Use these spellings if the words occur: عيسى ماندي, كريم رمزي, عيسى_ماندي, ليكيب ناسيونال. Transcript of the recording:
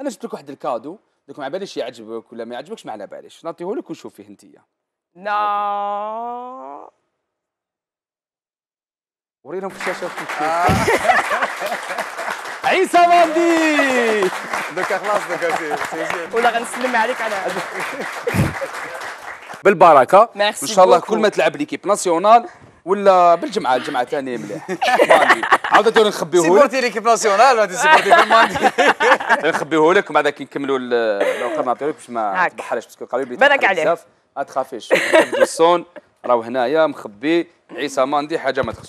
انا جبت لك واحد الكادو دوك ما عباليش يعجبك ولا ما يعجبكش، ما على باليش نعطيه لك وشوف فيه انتيا. لا وريهم في الشاشه عيسى ماندي دوكا خلاص دوكا سي ولا غنسلم عليك على هذا بالبركه ان شاء الله. كل ما تلعب ليكيب ناسيونال ولا بالجمعه الجمعه ثاني مليح عاوتاني نخبيوه لك. سيبورتي ليكيب ناسيونال ولا سيبورتي في ماندي نخبيوه لك ومن بعد كي نكملوا الاخر نعطيو لك باش ما تبحرش باسكو قالوا لي بالك عليه بزاف. ما تخافيش الصون راهو هنايا مخبي عيسى ماندي حاجه ما تخصش.